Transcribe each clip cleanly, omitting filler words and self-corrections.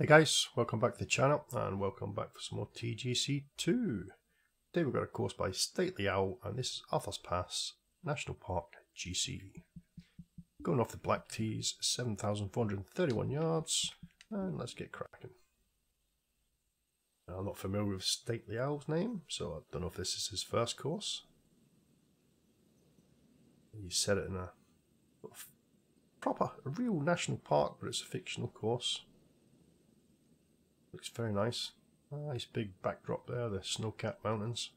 Hey guys, welcome back to the channel and welcome back for some more TGC 2. Today we've got a course by Stately Owl and this is Arthur's Pass National Park GC. Going off the black tees, 7,431 yards, and let's get cracking. I'm not familiar with Stately Owl's name, so I don't know if this is his first course. He said it in a proper, a real national park, but it's a fictional course. Looks very nice. Nice big backdrop there, the snow-capped mountains.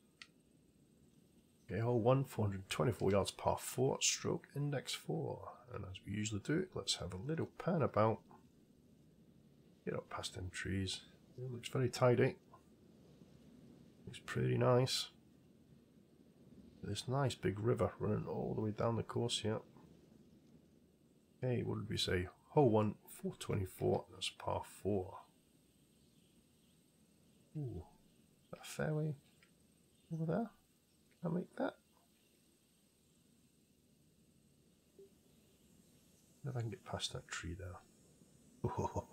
Okay, hole 1, 424 yards, par 4, stroke index 4. And as we usually do, let's have a little pan about. Get up past them trees. It looks very tidy. Looks pretty nice. This nice big river running all the way down the course here. Okay, what did we say? Hole 1, 424, that's par 4. Ooh, is that a fairway over there? Can I make that? I wonder if I can get past that tree there. Oh,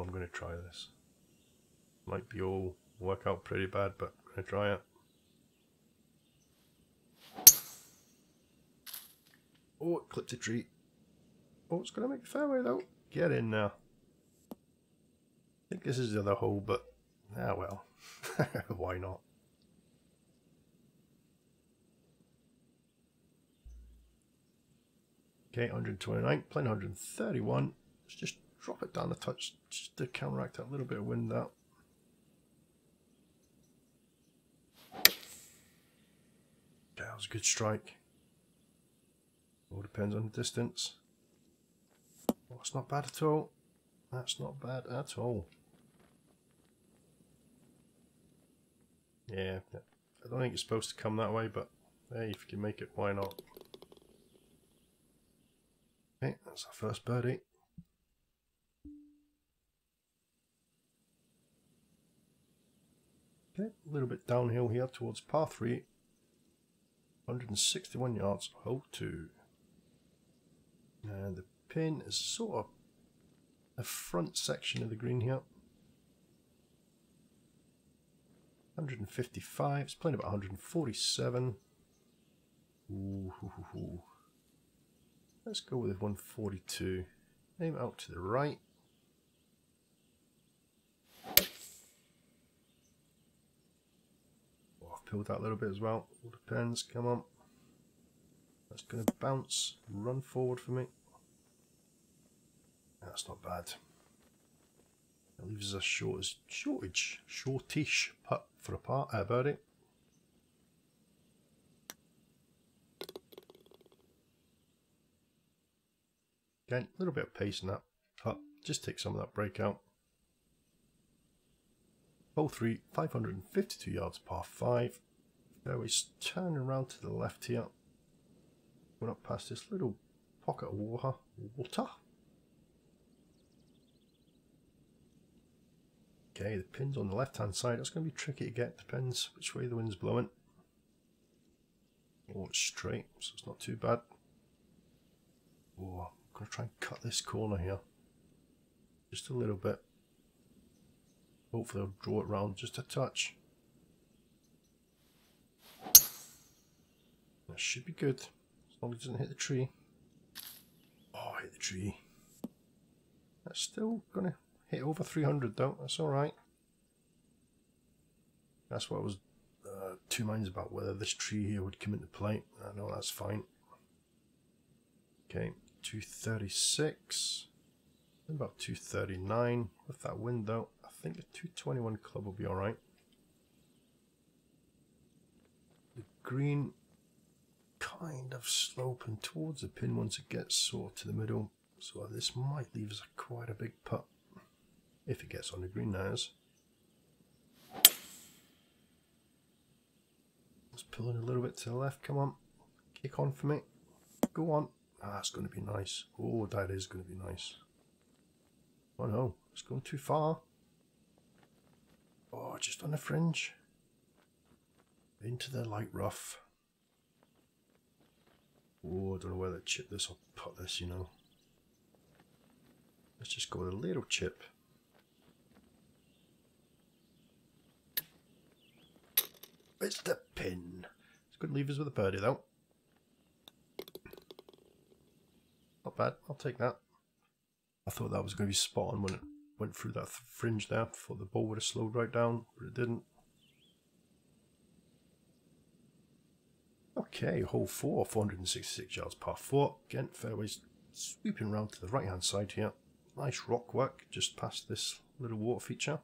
I'm going to try this. Might be all work out pretty bad, but I'm going to try it. Oh, it clipped a tree. Oh, it's going to make the fairway though. Get in now. I think this is the other hole, but ah well, why not? Okay, 129, playing 131. Let's just drop it down a touch just to counteract that little bit of wind there. That was a good strike. All depends on the distance. Oh, it's not bad at all. That's not bad at all. Yeah, I don't think it's supposed to come that way, but hey, if you can make it, why not? Okay, that's our first birdie. Okay, a little bit downhill here towards par 3. 161 yards, hole 2. And the pin is sort of the front section of the green here. 155, it's playing about 147. Ooh. Let's go with 142. Aim out to the right. Oh, I've peeled that a little bit as well. All depends, come on. That's going to bounce, run forward for me. That's not bad. That leaves us a shortish putt for a birdie. Again, a little bit of pace in that putt. Just take some of that break out. Hole 3, 552 yards, par 5. Fairways turning around to the left here. Going up past this little pocket of water. Okay, the pin's on the left-hand side. That's going to be tricky to get. Depends which way the wind's blowing. Oh, it's straight, so it's not too bad. Oh, I'm going to try and cut this corner here. Just a little bit. Hopefully I'll draw it round just a touch. That should be good. As long as it doesn't hit the tree. Oh, hit the tree. That's still going to hit over 300 though, that's alright. That's what I was two minds about, whether this tree here would come into play. I know that's fine. Okay, 236. About 239. With that wind though, I think a 221 club will be alright. The green kind of sloping towards the pin once it gets sort of to the middle. So this might leave us quite a big putt. If it gets on the green now. It's pulling a little bit to the left, come on. Kick on for me. Go on. Ah, it's going to be nice. Oh, that is going to be nice. Oh no, it's going too far. Oh, just on the fringe. Into the light rough. Oh, I don't know whether to chip this or put this, you know. Let's just go with a little chip. It's the pin. It's going to leave us with a birdie though. Not bad, I'll take that. I thought that was going to be spot on when it went through that fringe there. I thought the ball would have slowed right down, but it didn't. Okay, hole 4, 466 yards par 4. Again, fairways sweeping round to the right hand side here. Nice rock work just past this little water feature.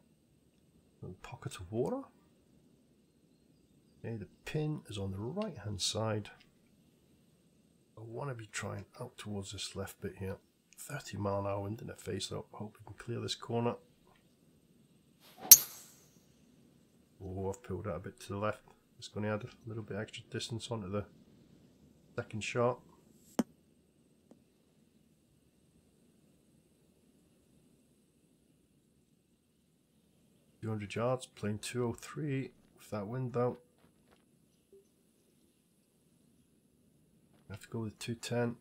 Little pocket of water. Okay, the pin is on the right hand side. I want to be trying out towards this left bit here. 30 mile an hour wind in the face though. I hope we can clear this corner. Oh, I've pulled out a bit to the left. It's going to add a little bit extra distance onto the second shot. $200 yards, playing 203 with that wind out. I have to go with 210.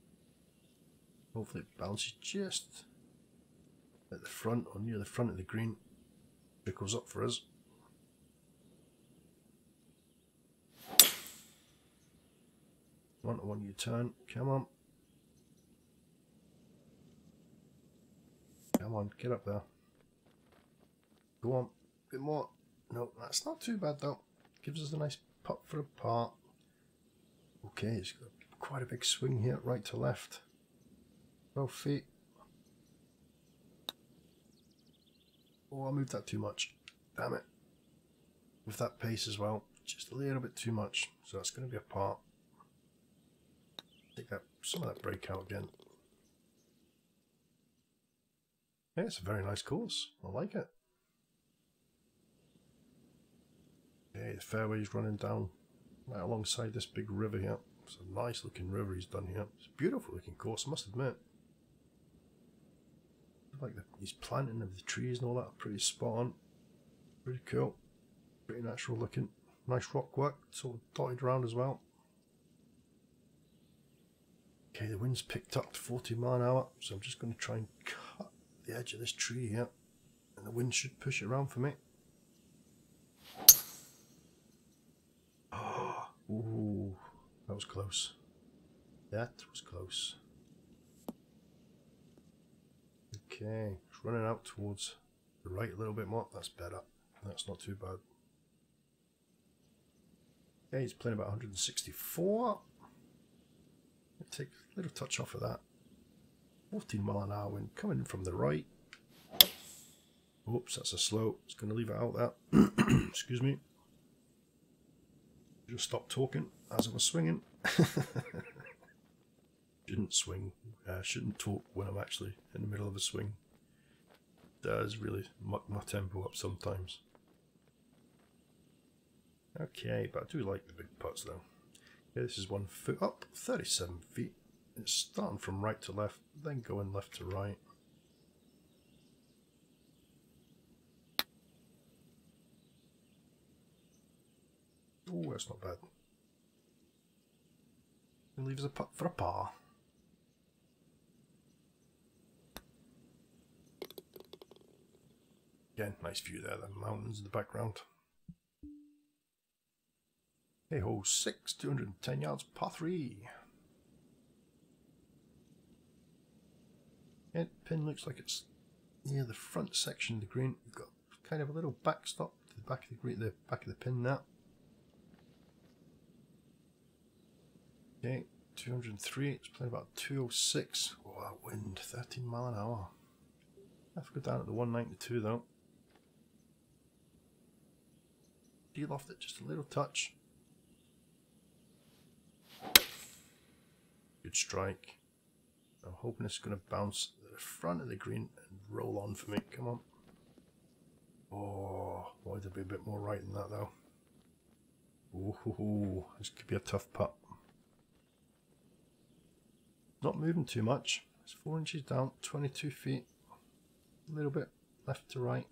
Hopefully it bounces just at the front or near the front of the green. Trickles up for us. One to one, you turn. Come on. Come on, get up there. Go on. Bit more. No, that's not too bad though. Gives us a nice putt for a par. Okay, it's got quite a big swing here, right to left. 12 feet. Oh, I moved that too much. Damn it. With that pace as well, just a little bit too much. So that's going to be a par. Take that, some of that breakout again. Yeah, it's a very nice course. I like it. Okay, the fairway's running down right alongside this big river here. It's a nice looking river he's done here. It's a beautiful looking course, I must admit. I like these planting of the trees and all that. Pretty spot on. Pretty cool. Pretty natural looking. Nice rock work, sort of dotted around as well. Okay, the wind's picked up to 40 mile an hour, so I'm just going to try and cut the edge of this tree here, and the wind should push it around for me. Oh, ooh, that was close. That was close. Okay, it's running out towards the right a little bit more. That's better. That's not too bad. Okay, he's playing about 164. Take a little touch off of that. 14 mile an hour wind coming in from the right. Oops, that's a slow. It's going to leave it out there. Excuse me. Just stopped talking as I was swinging. Shouldn't swing. Shouldn't talk when I'm actually in the middle of a swing. It does really muck my tempo up sometimes. Okay, but I do like the big putts though. Yeah, this is 1 foot up, 37 feet. It's starting from right to left, then going left to right. Oh, that's not bad. And leaves a putt for a par. Again, nice view there, the mountains in the background. Hey, hole 6, 210 yards, par 3. And pin looks like it's near the front section of the green. We've got kind of a little backstop to the back of the green, the back of the pin there. Okay, 203. It's playing about 206. Oh, that wind, 13 mile an hour. I have to go down at the 192 though. Deal off it just a little touch. Good strike. I'm hoping it's going to bounce to the front of the green and roll on for me. Come on. Oh, wanted to be a bit more right than that though. Ooh, this could be a tough putt. Not moving too much. It's 4 inches down, 22 feet. A little bit left to right.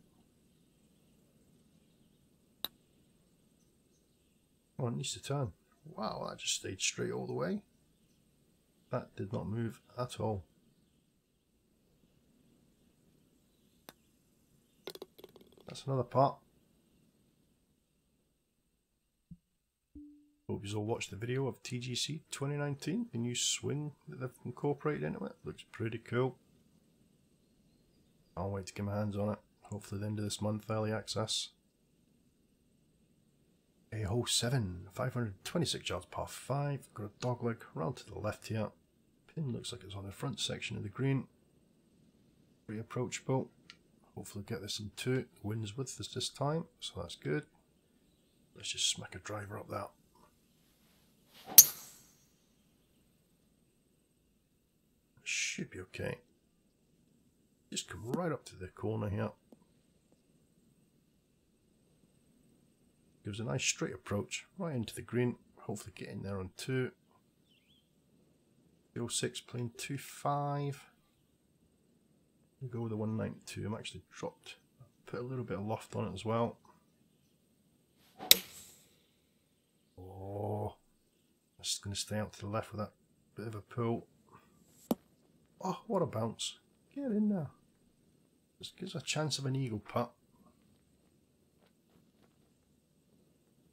Oh, it needs to turn. Wow, that just stayed straight all the way. That did not move at all. That's another part. Hope you'll watch the video of TGC 2019, the new swing that they've incorporated into it. Looks pretty cool. I'll wait to get my hands on it. Hopefully the end of this month, early access. A hole 7, 526 yards par 5, got a dog leg round to the left here. Pin looks like it's on the front section of the green. Pretty approachable. Hopefully get this in two. The wind's with us this time, so that's good. Let's just smack a driver up there. Should be okay. Just come right up to the corner here. Gives a nice straight approach right into the green. Hopefully get in there on two. 06 playing 25. We'll go with the 192. I'm actually dropped. Put a little bit of loft on it as well. Oh, I'm just going to stay out to the left with that bit of a pull. Oh, what a bounce. Get in there. This gives a chance of an eagle putt.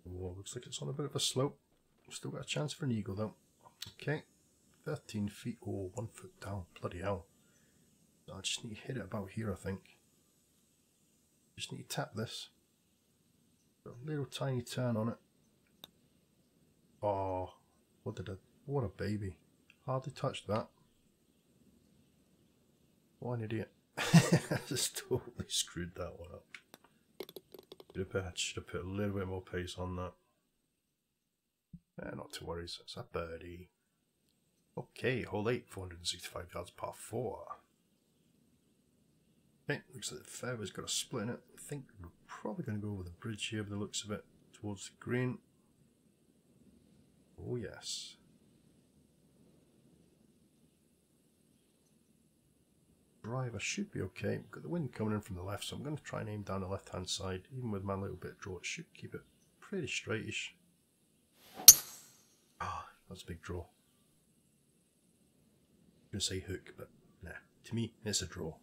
Oh, looks like it's on a bit of a slope. Still got a chance for an eagle though. Okay, 13 feet. Oh, 1 foot down. Bloody hell. I just need to hit it about here, I think. Just need to tap this. Got a little tiny turn on it. Oh, what a baby. Hardly touched that. What an idiot. I just totally screwed that one up. Should have put a little bit more pace on that. Not to worry, so it's a birdie. Okay, hole 8, 465 yards, par 4. Okay, looks like the fairway's got a split in it. I think we're probably going to go over the bridge here by the looks of it, towards the green. Oh yes. Driver should be okay. We've got the wind coming in from the left, so I'm going to try and aim down the left hand side. Even with my little bit of draw, it should keep it pretty straightish. Ah, that's a big draw. I'm going to say hook, but nah, to me it's a draw.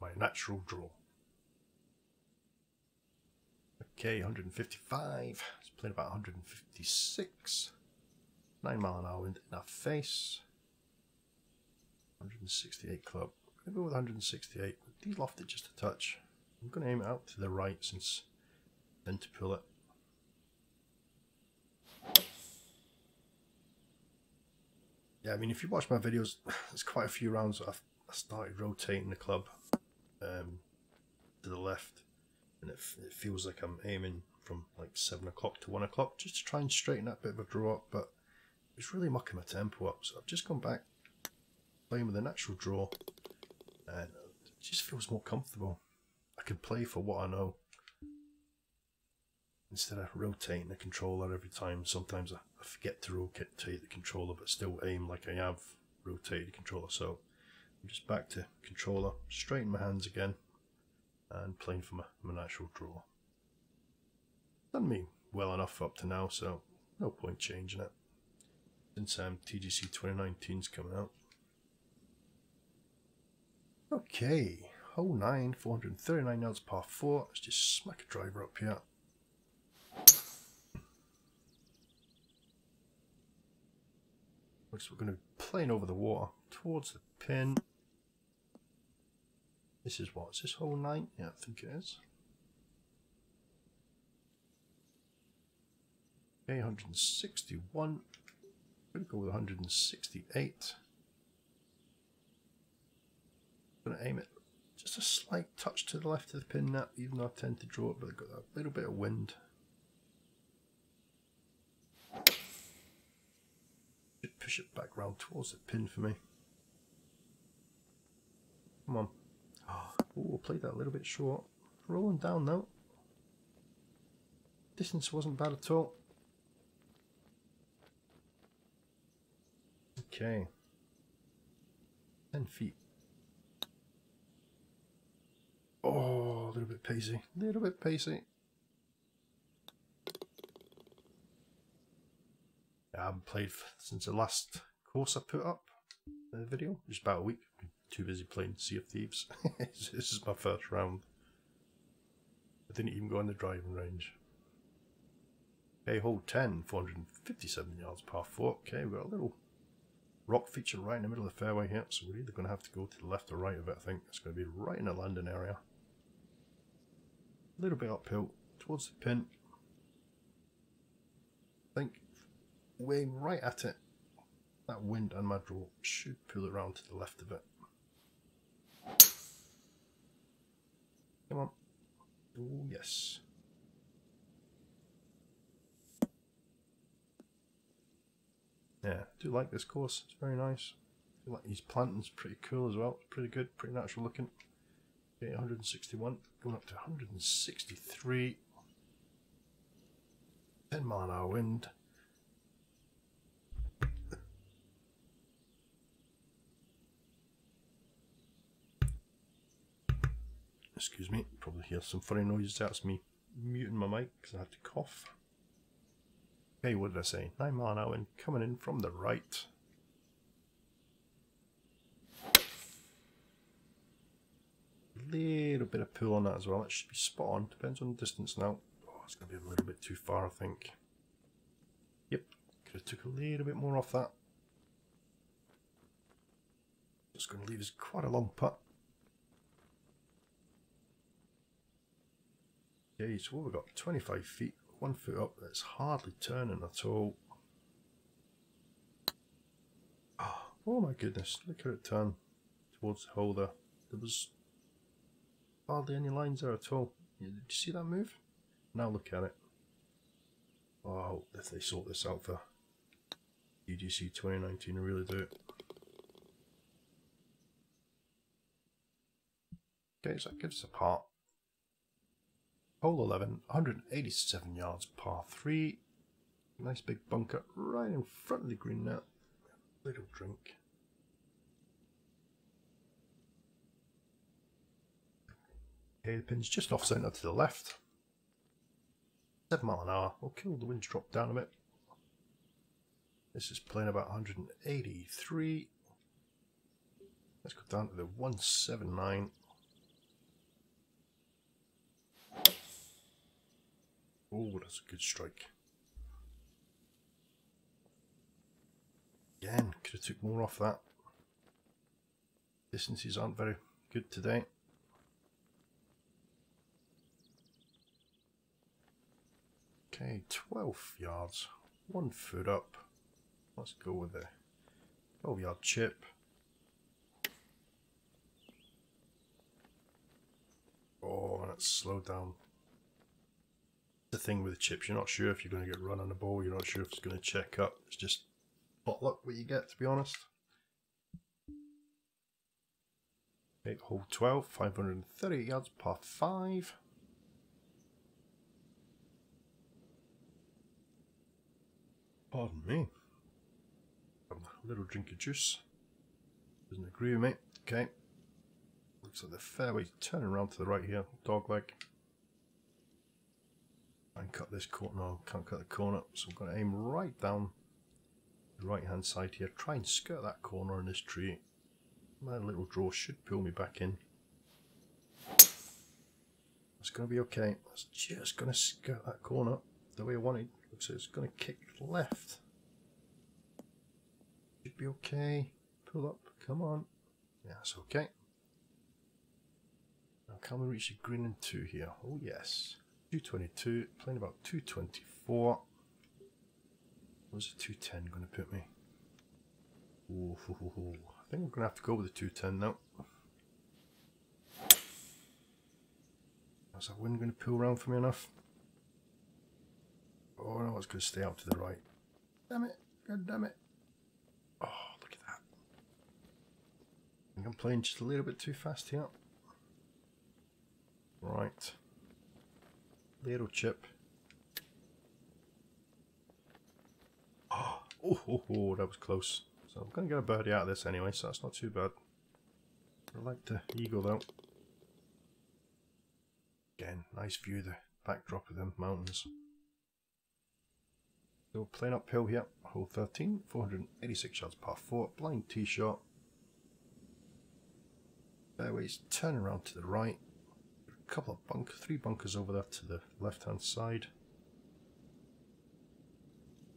My natural draw. Okay, 155. It's playing about 156. 9 mile an hour wind in our face. 168 club. I'm going to go with 168. Deloft it just a touch. I'm going to aim it out to the right since then to pull it. Yeah, I mean, if you watch my videos, there's quite a few rounds that I started rotating the club to the left, and it feels like I'm aiming from like 7 o'clock to 1 o'clock just to try and straighten that bit of a draw up, but it's really mucking my tempo up. So I've just gone back playing with a natural draw, and it just feels more comfortable. I can play for what I know instead of rotating the controller every time. Sometimes I forget to rotate the controller but still aim like I have rotated the controller. So I'm just back to controller, straighten my hands again, and playing for my natural draw. Done me well enough up to now, so no point changing it since TGC 2019's coming out. Okay, hole 9, 439 yards par 4. Let's just smack a driver up here. Looks like we're going to be playing over the water towards the pin. This is what? Is this hole 9? Yeah, I think it is. Okay, 161. I'm going to go with 168. I'm going to aim it just a slight touch to the left of the pin now, even though I tend to draw it, but I've got a little bit of wind. Should push it back round towards the pin for me. Come on. Oh, played that a little bit short. Rolling down though. Distance wasn't bad at all. Okay, 10 feet. Oh, a little bit pacey, a little bit pacey. I haven't played since the last course I put up. video. Just about a week. Too busy playing Sea of Thieves. This is my first round. I didn't even go on the driving range. Okay, hole 10, 457 yards, par 4. Okay, we've got a little rock feature right in the middle of the fairway here, so we're either going to have to go to the left or right of it, I think. It's going to be right in the landing area. A little bit uphill towards the pin. I think way right at it, that wind and my draw should pull it around to the left of it. Come on. Oh, yes. Yeah, I do like this course. It's very nice. I feel like these plantings pretty cool as well. It's pretty good, pretty natural looking. 861, going up to 163. 10 mile an hour wind. Excuse me, probably hear some funny noises. That's me muting my mic because I had to cough. Okay, what did I say? 9 mile an hour wind coming in from the right. Little bit of pull on that as well. It should be spot on. Depends on the distance now. Oh, it's going to be a little bit too far, I think. Yep, could have took a little bit more off that. It's going to leave us quite a long putt. Okay, so we've got 25 feet, 1 foot up. That's hardly turning at all. Oh my goodness! Look at it turn towards the hole there. There was hardly any lines there at all. Did you see that move? Now look at it. Oh, I hope that they sort this out for TGC 2019, I really do. Okay, so that gives us a par. Hole 11, 187 yards, par 3. Nice big bunker right in front of the green net. Little drink. Okay, the pin's just off centre to the left. 7 mile an hour. Okay, the wind's dropped down a bit. This is playing about 183. Let's go down to the 179. Oh, that's a good strike. Again, could have took more off that. Distances aren't very good today. Okay, 12 yards, 1 foot up. Let's go with a 12-yard chip. Oh, and it's slowed down. The thing with the chips, you're not sure if you're going to get run on the ball, you're not sure if it's going to check up. It's just pot luck what you get, to be honest. Okay, hole 12, 530 yards, par 5. Pardon me. A little drink of juice. Doesn't agree with me. Okay. Looks like the fairway's turning around to the right here. Dog leg. I can cut this corner. No, can't cut the corner. So I'm going to aim right down the right hand side here. Try and skirt that corner in this tree. My little draw should pull me back in. That's going to be okay. That's just going to skirt that corner the way I want it. Looks like it's going to kick left. Should be okay. Pull up. Come on. Yeah, that's okay. Now can we reach the green in two here? Oh yes. 222, playing about 224. Where's the 210 going to put me? Ooh, ho, ho, ho. I think I'm going to have to go with the 210 now. Is that wind going to pull around for me enough? Oh no, it's going to stay out to the right. Damn it, god damn it. Oh, look at that. I think I'm playing just a little bit too fast here. Right. Little chip. Oh, oh, oh, oh, that was close. So I'm going to get a birdie out of this anyway, so that's not too bad. I like the eagle though. Again, nice view of the backdrop of them mountains. Still playing uphill here. Hole 13, 486 yards, par 4. Blind tee shot. fairways, turn around to the right, a couple of three bunkers over there to the left hand side.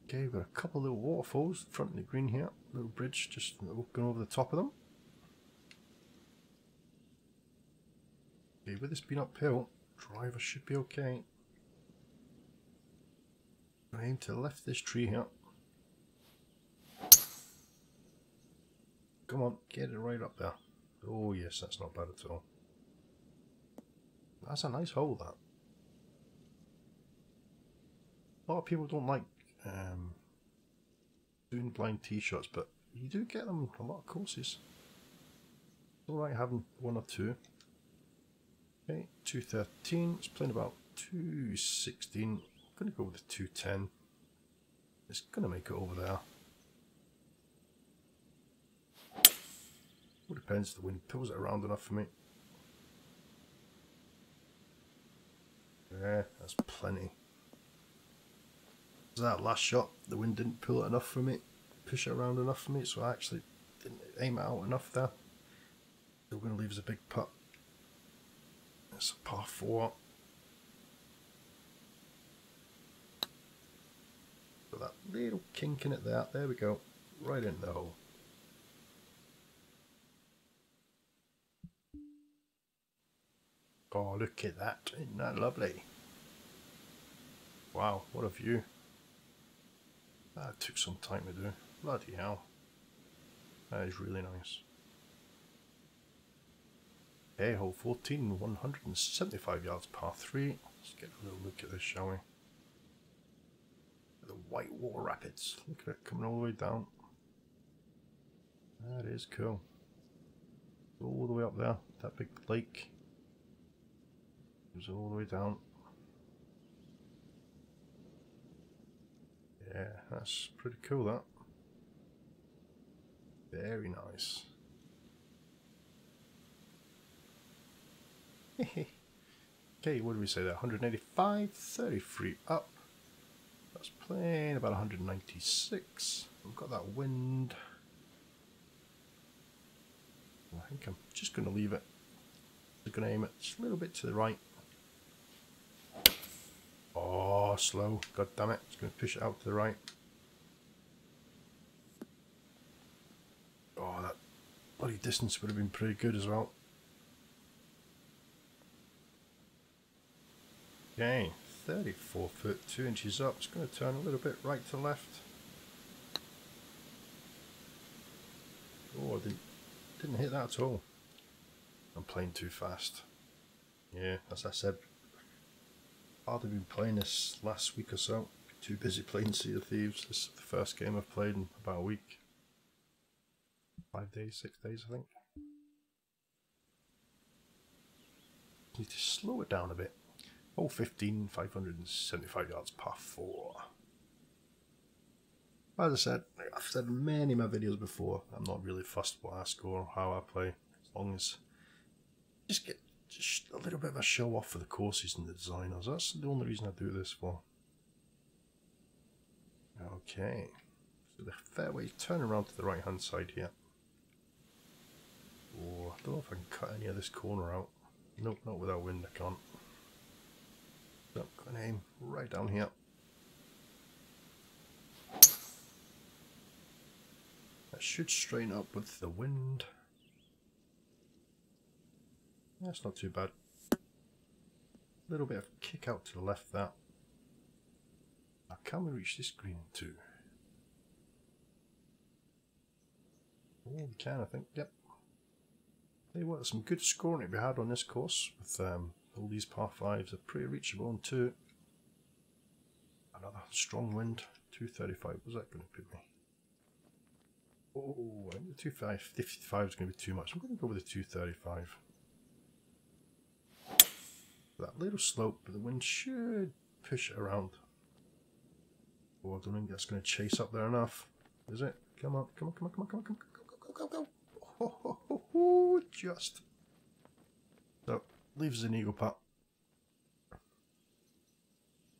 Okay, we've got a couple of little waterfalls in front of the green here, little bridge just going over the top of them. Okay, with this being uphill, driver should be okay. I aim to the left of this tree here. Come on, get it right up there. Oh yes, that's not bad at all. That's a nice hole, that. A lot of people don't like doing blind tee shots, but you do get them a lot of courses. It's alright having one or two. Okay, 213, it's playing about 216. I'm going to go with the 210. It's going to make it over there. Well, depends if the wind pulls it around enough for me. Yeah, that's plenty. So that last shot, the wind didn't pull it enough for me, push it around enough for me, so I actually didn't aim it out enough there. Still going to leave us a big putt. It's a par 4. Got that little kink in it there. There we go. Right in the hole. Oh, look at that. Isn't that lovely? Wow, what a view. That took some time to do. Bloody hell. That is really nice. Okay, hole 14, 175 yards, par 3. Let's get a little look at this, shall we? The white water rapids. Look at it coming all the way down. That is cool. All the way up there, that big lake. All the way down. Yeah, that's pretty cool, that. Very nice. Okay, what do we say there? 185, 33 up. That's playing about 196. We've got that wind. I think I'm just going to leave it. I'm going to aim it just a little bit to the right. Oh, slow. God damn it. It's going to push it out to the right. Oh, that bloody distance would have been pretty good as well. Okay, 34 foot, 2 inches up. It's going to turn a little bit right to left. Oh, I didn't hit that at all. I'm playing too fast. Yeah, as I said, I'd have been playing this last week or so. Too busy playing Sea of Thieves. This is the first game I've played in about a week. 6 days, I think. Need to slow it down a bit. Oh, 15, 575 yards, par 4. As I said, I've said many of my videos before, I'm not really fussed what I score or how I play, as long as I just get a little bit of a show off for the courses and the designers. That's the only reason I do this for. Okay, so the fairway, turn around to the right hand side here. Oh, I don't know if I can cut any of this corner out. Nope, not without wind, I can't. Nope, gonna aim right down here. That should straighten up with the wind. That's not too bad. A little bit of kick out to the left there. Now can we reach this green too? Yeah, we can, I think, yep. Tell you what, there's some good scoring to be had on this course. With all these par 5s are pretty reachable on 2. Another strong wind. 235, was that going to be me? Oh, I think the 255 is going to be too much. I'm going to go with the 235. That little slope, but the wind should push it around. Oh, I don't think that's going to chase up there enough, is it? Come on, come on, come on, come on, come on, come on, go, go, go, go, go, go. Oh, oh, oh, just. So, leaves an eagle putt.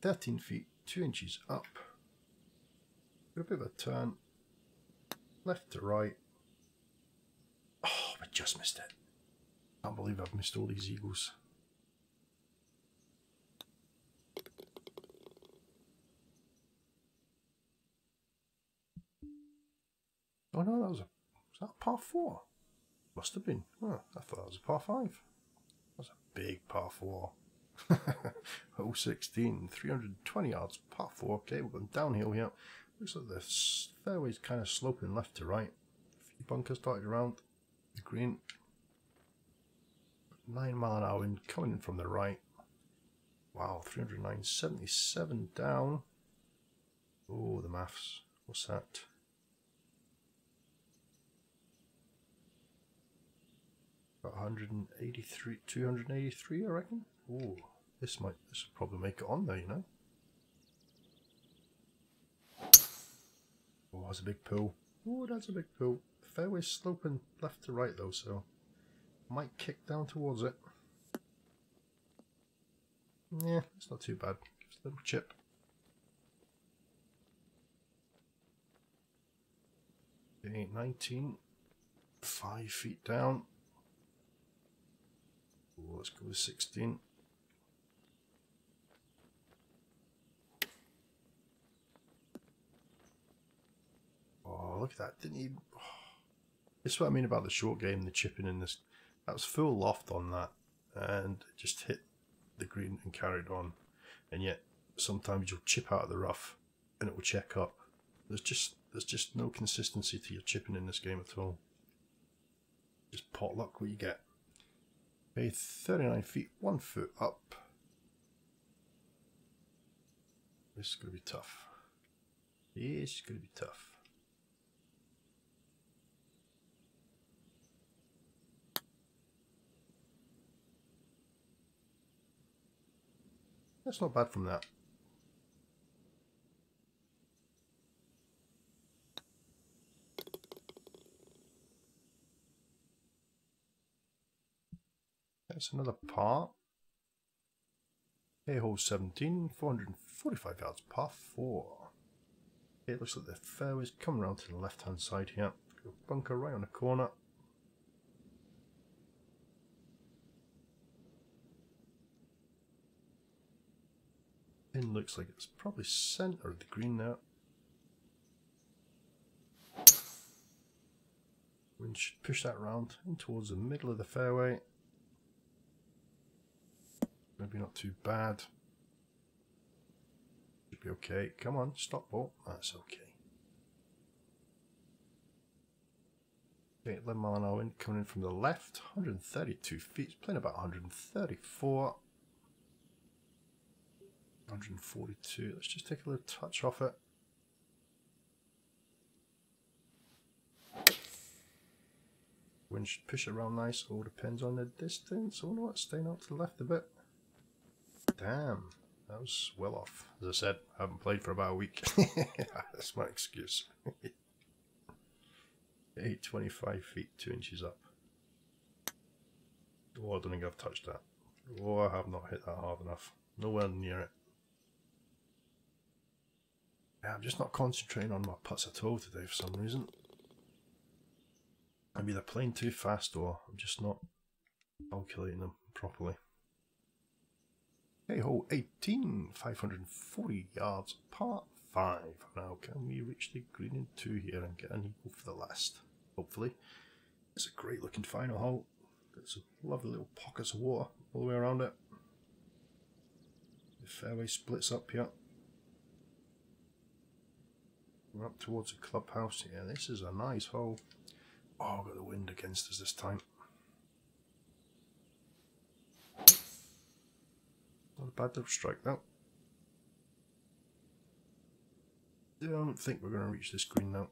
13 feet, 2 inches up. A bit of a turn. Left to right. Oh, but just missed it. Can't believe I've missed all these eagles. Oh no, that was a... Was that a par 4? Must have been. Oh, I thought that was a par 5. That's a big par 4. 016, 320 yards, par 4. Okay, we're going downhill here. Looks like the fairway's kind of sloping left to right. A few bunkers dotted around the green. 9 mile an hour in, coming in from the right. Wow, 309, 77 down. Oh, the maths. What's that? 183, 283, I reckon. Oh, this will probably make it on there, you know. Oh, that's a big pool. Oh, that's a big pool. The fairway's sloping left to right though, so might kick down towards it. Yeah, it's not too bad. Just a little chip. Okay, 19, 5 feet down. Ooh, let's go with 16. Oh, look at that. Didn't he... Oh. This is what I mean about the short game, the chipping in this. That was full loft on that. And it just hit the green and carried on. And yet, sometimes you'll chip out of the rough and it will check up. There's just no consistency to your chipping in this game at all. Just pot luck what you get. Okay, 39 feet, 1 foot up. This is going to be tough. This is going to be tough. That's not bad from that. That's another par. Okay, hole 17, 445 yards, par 4. It looks like the fairway's come around to the left-hand side here. Bunker right on the corner. Pin looks like it's probably centre of the green there. Wind should push that round in towards the middle of the fairway. Maybe not too bad. Should be okay. Come on, stop ball. That's okay. Okay, 11 mile an hour in, coming in from the left. 132 feet. It's playing about 134. 142. Let's just take a little touch off it. Wind should push it around nice. All depends on the distance. Oh no, it's staying out to the left a bit. Damn, that was well off. As I said, I haven't played for about a week. That's my excuse. 825 feet, 2 inches up. Oh, I don't think I've touched that. Oh, I have not hit that hard enough. Nowhere near it. Yeah, I'm just not concentrating on my putts at all today for some reason. I'm either playing too fast or I'm just not calculating them properly. Okay, hole 18, 540 yards, par 5. Now, can we reach the green in 2 here and get an eagle for the last? Hopefully. It's a great looking final hole. Got some lovely little pockets of water all the way around it. The fairway splits up here. We're up towards the clubhouse here. This is a nice hole. Oh, I've got the wind against us this time. Not a bad little strike though. I don't think we're going to reach this green now.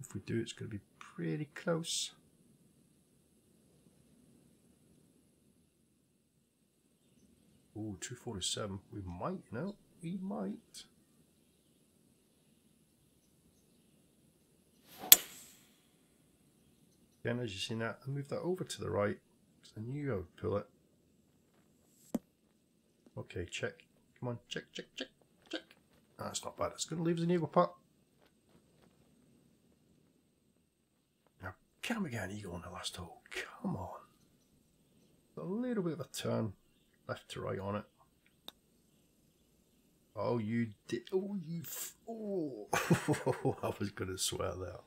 If we do, it's going to be pretty close. Ooh, 247. We might, you know. We might. Again, as you've seen that, I moved that over to the right. I knew I would pull it. Okay, check. Come on, check, check, check, check. That's not bad. It's going to leave us an eagle putt. Now, Can't we get an eagle on the last hole? Come on. A little bit of a turn left to right on it. Oh, you did. Oh, you fool. I was going to swear there.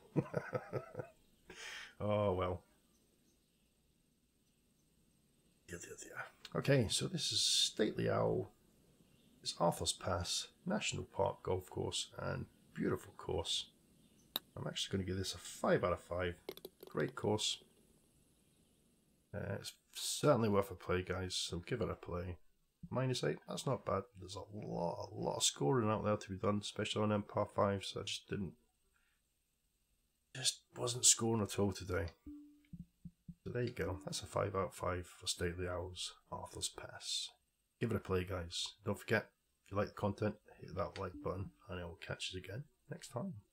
Oh, well. Okay, so this is Stately Owl. It's Arthur's Pass National Park golf course, and beautiful course. I'm actually going to give this a 5 out of 5. Great course. It's certainly worth a play, guys, so give it a play. -8, that's not bad. There's a lot of scoring out there to be done, especially on par 5, so I just wasn't scoring at all today. So there you go, that's a 5 out of 5 for Stately Owl's Arthur's Pass. Give it a play, guys. Don't forget, if you like the content, hit that like button, and I will catch you again next time.